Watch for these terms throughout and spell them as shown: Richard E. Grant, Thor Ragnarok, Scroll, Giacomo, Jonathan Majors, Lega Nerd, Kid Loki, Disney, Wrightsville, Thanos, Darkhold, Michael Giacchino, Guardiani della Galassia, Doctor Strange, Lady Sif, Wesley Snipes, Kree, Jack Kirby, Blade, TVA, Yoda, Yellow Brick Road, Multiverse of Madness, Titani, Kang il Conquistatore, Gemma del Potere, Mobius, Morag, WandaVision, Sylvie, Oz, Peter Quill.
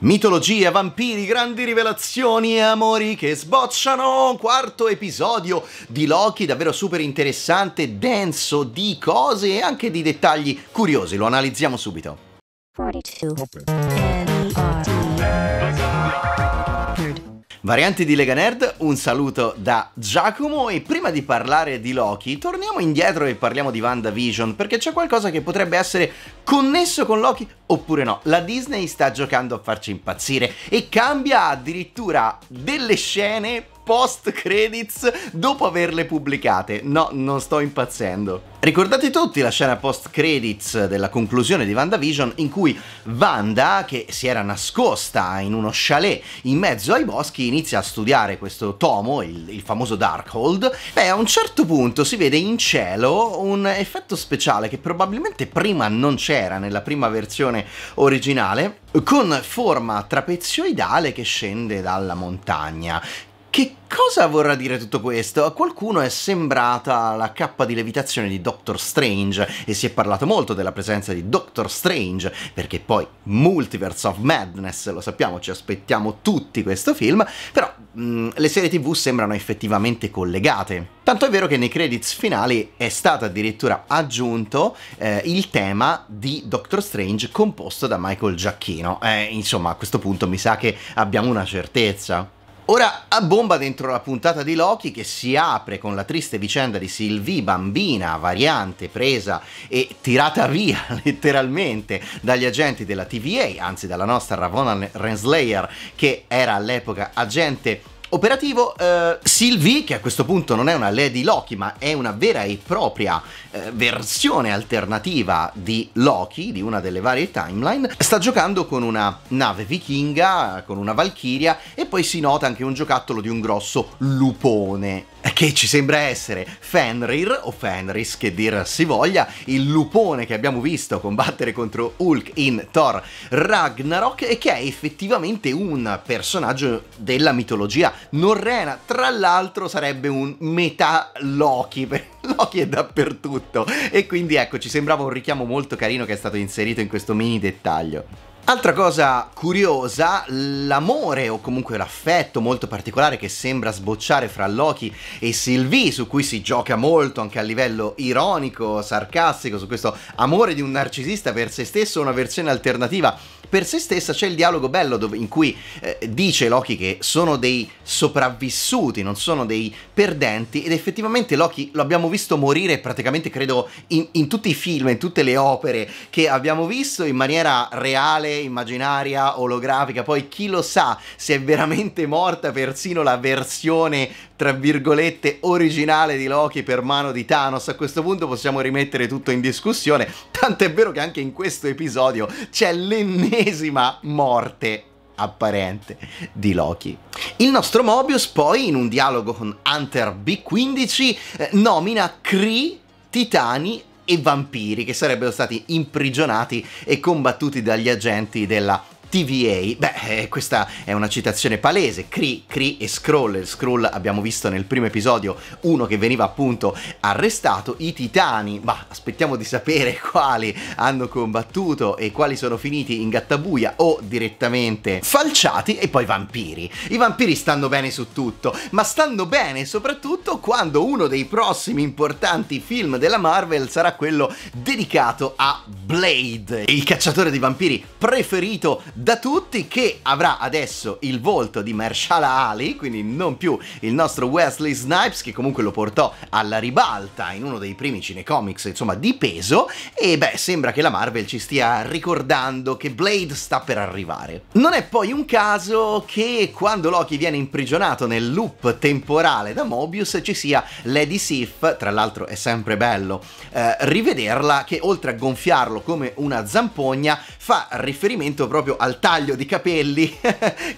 Mitologia, vampiri, grandi rivelazioni e amori che sbocciano. Quarto episodio di Loki, davvero super interessante, denso di cose e anche di dettagli curiosi. Lo analizziamo subito. 42. Varianti di Lega Nerd, un saluto da Giacomo e prima di parlare di Loki torniamo indietro e parliamo di WandaVision perché c'è qualcosa che potrebbe essere connesso con Loki oppure no. La Disney sta giocando a farci impazzire e cambia addirittura delle scene post credits dopo averle pubblicate. No, non sto impazzendo. Ricordate tutti la scena post credits della conclusione di WandaVision in cui Wanda, che si era nascosta in uno chalet in mezzo ai boschi, inizia a studiare questo tomo, il famoso Darkhold. Beh, a un certo punto si vede in cielo un effetto speciale che probabilmente prima non c'era nella prima versione originale, con forma trapezioidale che scende dalla montagna. Che cosa vorrà dire tutto questo? A qualcuno è sembrata la cappa di levitazione di Doctor Strange e si è parlato molto della presenza di Doctor Strange perché poi Multiverse of Madness, lo sappiamo, ci aspettiamo tutti questo film, però le serie TV sembrano effettivamente collegate. Tanto è vero che nei credits finali è stato addirittura aggiunto il tema di Doctor Strange composto da Michael Giacchino. Insomma, a questo punto mi sa che abbiamo una certezza. Ora a bomba dentro la puntata di Loki che si apre con la triste vicenda di Sylvie, bambina, variante, presa e tirata via letteralmente dagli agenti della TVA, anzi dalla nostra Ravonna Renslayer che era all'epoca agente operativo. Sylvie, che a questo punto non è una Lady Loki ma è una vera e propria versione alternativa di Loki, di una delle varie timeline, sta giocando con una nave vichinga, con una valchiria e poi si nota anche un giocattolo di un grosso lupone che ci sembra essere Fenrir o Fenris, che dir si voglia, il lupone che abbiamo visto combattere contro Hulk in Thor Ragnarok e che è effettivamente un personaggio della mitologia norrena. Tra l'altro sarebbe un metà Loki, perché Loki è dappertutto e quindi ecco, ci sembrava un richiamo molto carino che è stato inserito in questo mini dettaglio. Altra cosa curiosa, l'amore o comunque l'affetto molto particolare che sembra sbocciare fra Loki e Sylvie, su cui si gioca molto anche a livello ironico, sarcastico, su questo amore di un narcisista per se stesso, una versione alternativa per se stessa. C'è il dialogo bello dove, in cui dice Loki che sono dei sopravvissuti, non sono dei perdenti, ed effettivamente Loki lo abbiamo visto morire praticamente credo in tutti i film, in tutte le opere che abbiamo visto in maniera reale, immaginaria, olografica. Poi chi lo sa se è veramente morta persino la versione tra virgolette originale di Loki per mano di Thanos. A questo punto possiamo rimettere tutto in discussione, tant'è vero che anche in questo episodio c'è l'ennesima morte apparente di Loki. Il nostro Mobius poi in un dialogo con Hunter B15 nomina Kree, Titani e vampiri che sarebbero stati imprigionati e combattuti dagli agenti della TVA. Beh, questa è una citazione palese, Kree e Scroll. Scroll abbiamo visto nel primo episodio, uno che veniva appunto arrestato. I Titani, ma aspettiamo di sapere quali hanno combattuto e quali sono finiti in gattabuia o direttamente falciati. E poi vampiri. I vampiri stanno bene su tutto, ma stanno bene soprattutto quando uno dei prossimi importanti film della Marvel sarà quello dedicato a Blade, il cacciatore di vampiri preferito da tutti, che avrà adesso il volto di Marshall Ali, quindi non più il nostro Wesley Snipes, che comunque lo portò alla ribalta in uno dei primi cinecomics, insomma, di peso. E beh, sembra che la Marvel ci stia ricordando che Blade sta per arrivare. Non è poi un caso che quando Loki viene imprigionato nel loop temporale da Mobius ci sia Lady Sif, tra l'altro è sempre bello rivederla, che oltre a gonfiarlo come una zampogna fa riferimento proprio al taglio di capelli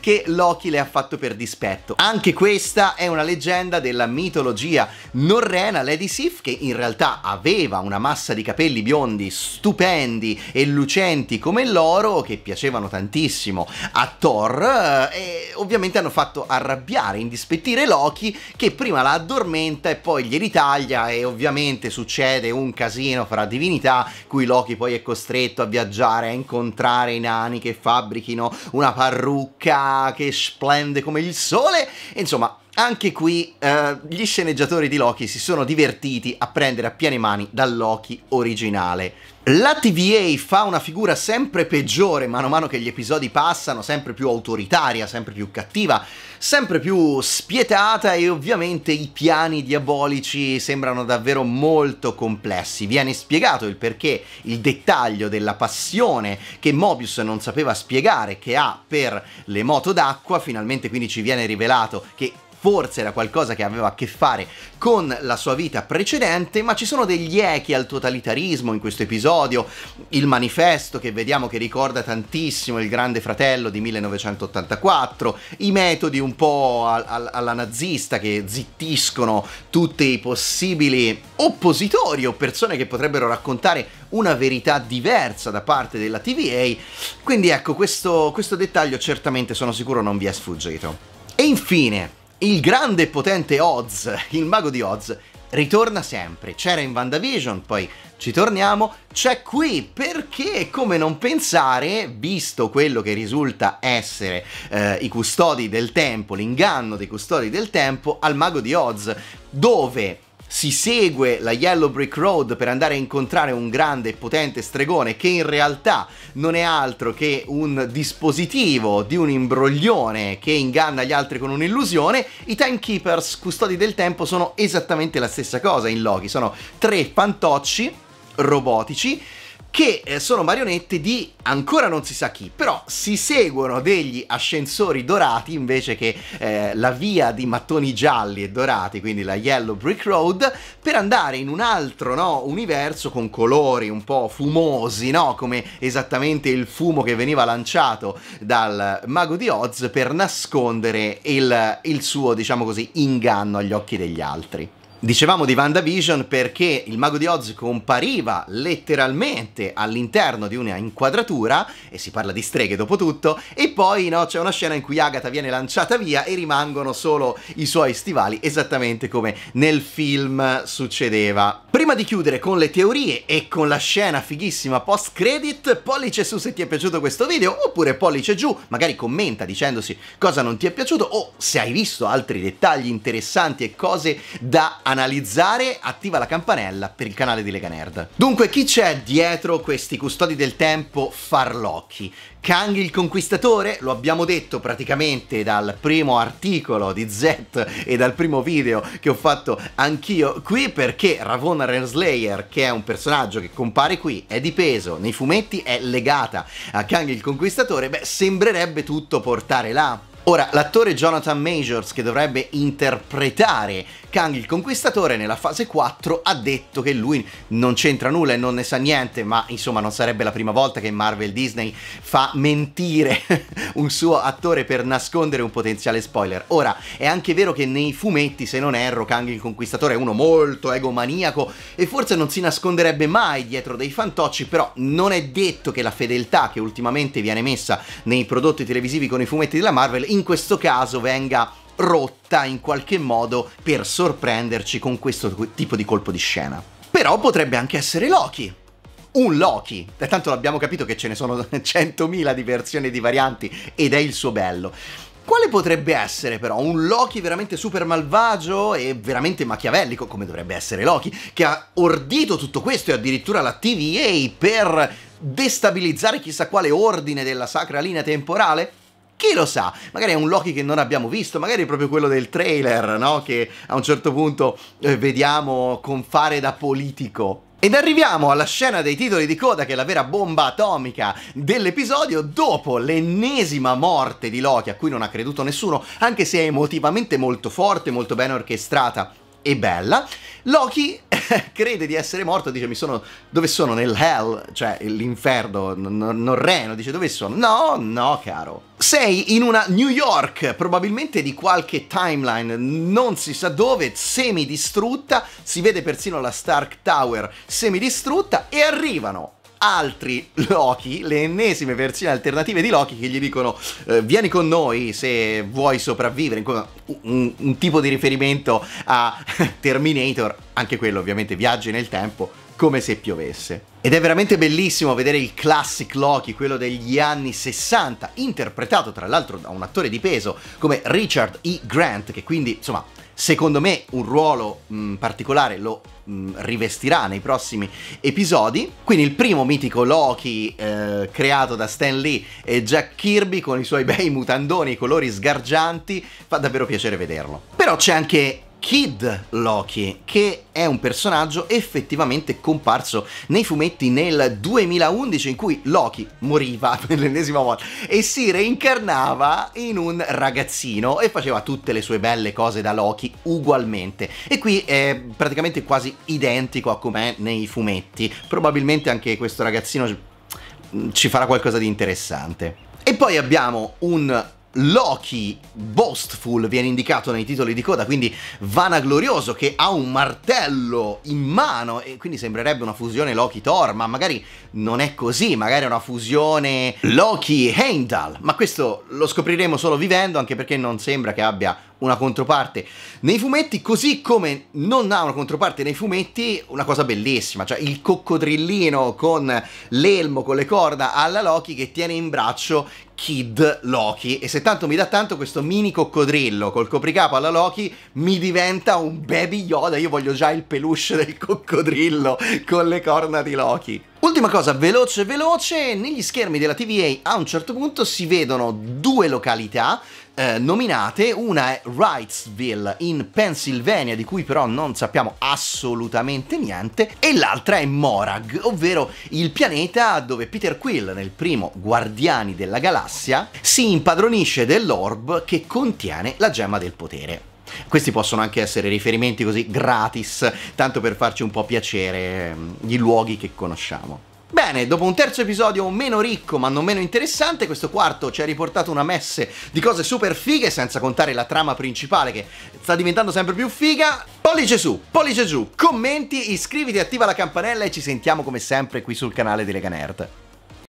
che Loki le ha fatto per dispetto. Anche questa è una leggenda della mitologia norrena. Lady Sif, che in realtà aveva una massa di capelli biondi stupendi e lucenti come l'oro, che piacevano tantissimo a Thor, e ovviamente hanno fatto arrabbiare, indispettire Loki, che prima la addormenta e poi glieli taglia, e ovviamente succede un casino fra divinità, cui Loki poi è costretto a viaggiare, a incontrare i nani che fa fabbrichino una parrucca che splende come il sole. Insomma, anche qui gli sceneggiatori di Loki si sono divertiti a prendere a piene mani dal Loki originale. La TVA fa una figura sempre peggiore man mano che gli episodi passano, sempre più autoritaria, sempre più cattiva, sempre più spietata, e ovviamente i piani diabolici sembrano davvero molto complessi. Viene spiegato il perché, il dettaglio della passione che Mobius non sapeva spiegare che ha per le moto d'acqua. Finalmente quindi ci viene rivelato che forse era qualcosa che aveva a che fare con la sua vita precedente, ma ci sono degli echi al totalitarismo in questo episodio. Il manifesto che vediamo che ricorda tantissimo il Grande Fratello di 1984, i metodi un po' alla nazista che zittiscono tutti i possibili oppositori o persone che potrebbero raccontare una verità diversa da parte della TVA. Quindi ecco, questo dettaglio certamente, sono sicuro, non vi è sfuggito. E infine, il grande e potente Oz, il mago di Oz, ritorna sempre. C'era in WandaVision, poi ci torniamo, c'è qui, perché come non pensare, visto quello che risulta essere i custodi del tempo, l'inganno dei custodi del tempo al mago di Oz, dove si segue la Yellow Brick Road per andare a incontrare un grande e potente stregone che in realtà non è altro che un dispositivo di un imbroglione che inganna gli altri con un'illusione. I Timekeepers, custodi del tempo, sono esattamente la stessa cosa in Loki, sono tre fantocci robotici che sono marionette di ancora non si sa chi, però si seguono degli ascensori dorati invece che la via di mattoni gialli e dorati, quindi la Yellow Brick Road, per andare in un altro universo con colori un po' fumosi, come esattamente il fumo che veniva lanciato dal mago di Oz per nascondere il suo, diciamo così, inganno agli occhi degli altri. Dicevamo di WandaVision perché il mago di Oz compariva letteralmente all'interno di una inquadratura, e si parla di streghe dopo tutto, e poi c'è una scena in cui Agatha viene lanciata via e rimangono solo i suoi stivali, esattamente come nel film succedeva. Prima di chiudere con le teorie e con la scena fighissima post credit, pollice su se ti è piaciuto questo video, oppure pollice giù, magari commenta dicendosi cosa non ti è piaciuto o se hai visto altri dettagli interessanti e cose da analizzare. Attiva la campanella per il canale di Lega Nerd. Dunque, chi c'è dietro questi custodi del tempo farlocchi? Kang il Conquistatore, lo abbiamo detto praticamente dal primo articolo di Z e dal primo video che ho fatto anch'io qui, perché Ravonna Renslayer, che è un personaggio che compare qui, è di peso, nei fumetti è legata a Kang il Conquistatore, beh, sembrerebbe tutto portare là. Ora, l'attore Jonathan Majors, che dovrebbe interpretare Kang il Conquistatore nella fase 4, ha detto che lui non c'entra nulla e non ne sa niente, ma insomma non sarebbe la prima volta che Marvel Disney fa mentire un suo attore per nascondere un potenziale spoiler. Ora, è anche vero che nei fumetti, se non erro, Kang il Conquistatore è uno molto egomaniaco e forse non si nasconderebbe mai dietro dei fantocci, però non è detto che la fedeltà che ultimamente viene messa nei prodotti televisivi con i fumetti della Marvel in questo caso venga rotta in qualche modo per sorprenderci con questo tipo di colpo di scena. Però potrebbe anche essere Loki. Un Loki, tanto l'abbiamo capito che ce ne sono 100.000 di versioni, di varianti, ed è il suo bello. Quale potrebbe essere però? Un Loki veramente super malvagio e veramente machiavellico, come dovrebbe essere Loki, che ha ordito tutto questo e addirittura la TVA per destabilizzare chissà quale ordine della sacra linea temporale? Chi lo sa? Magari è un Loki che non abbiamo visto, magari è proprio quello del trailer, che a un certo punto vediamo con fare da politico. Ed arriviamo alla scena dei titoli di coda, che è la vera bomba atomica dell'episodio. Dopo l'ennesima morte di Loki, a cui non ha creduto nessuno, anche se è emotivamente molto forte, molto ben orchestrata e bella, Loki crede di essere morto, dice dove sono? Nel hell, cioè l'inferno norreno, dice dove sono? No caro, sei in una New York, probabilmente di qualche timeline, non si sa dove, semidistrutta, si vede persino la Stark Tower semidistrutta, e arrivano altri Loki, le ennesime versioni alternative di Loki, che gli dicono vieni con noi se vuoi sopravvivere, un tipo di riferimento a Terminator, anche quello ovviamente, viaggi nel tempo, come se piovesse. Ed è veramente bellissimo vedere il classic Loki, quello degli anni 60, interpretato tra l'altro da un attore di peso come Richard E. Grant, che quindi, insomma, secondo me un ruolo particolare lo rivestirà nei prossimi episodi. Quindi il primo mitico Loki creato da Stan Lee e Jack Kirby, con i suoi bei mutandoni, i colori sgargianti, fa davvero piacere vederlo. Però c'è anche Kid Loki, che è un personaggio effettivamente comparso nei fumetti nel 2011, in cui Loki moriva per l'ennesima volta e si reincarnava in un ragazzino e faceva tutte le sue belle cose da Loki ugualmente, e qui è praticamente quasi identico a com'è nei fumetti. Probabilmente anche questo ragazzino ci farà qualcosa di interessante. E poi abbiamo un Loki boastful, viene indicato nei titoli di coda, quindi vanaglorioso, che ha un martello in mano, e quindi sembrerebbe una fusione Loki-Thor, ma magari non è così, magari è una fusione Loki-Heimdall, ma questo lo scopriremo solo vivendo, anche perché non sembra che abbia una controparte nei fumetti, così come non ha una controparte nei fumetti una cosa bellissima, cioè il coccodrillino con l'elmo, con le corna alla Loki, che tiene in braccio Kid Loki. E se tanto mi dà tanto, questo mini coccodrillo col copricapo alla Loki mi diventa un baby Yoda. Io voglio già il peluche del coccodrillo con le corna di Loki. Ultima cosa, veloce veloce, negli schermi della TVA a un certo punto si vedono due località nominate. Una è Wrightsville in Pennsylvania, di cui però non sappiamo assolutamente niente, e l'altra è Morag, ovvero il pianeta dove Peter Quill, nel primo Guardiani della Galassia, si impadronisce dell'orb che contiene la gemma del potere. Questi possono anche essere riferimenti così gratis, tanto per farci un po' piacere gli luoghi che conosciamo. Bene, dopo un terzo episodio meno ricco ma non meno interessante, questo quarto ci ha riportato una messe di cose super fighe, senza contare la trama principale che sta diventando sempre più figa. Pollice su, pollice giù, commenti, iscriviti, attiva la campanella e ci sentiamo come sempre qui sul canale di Lega Nerd.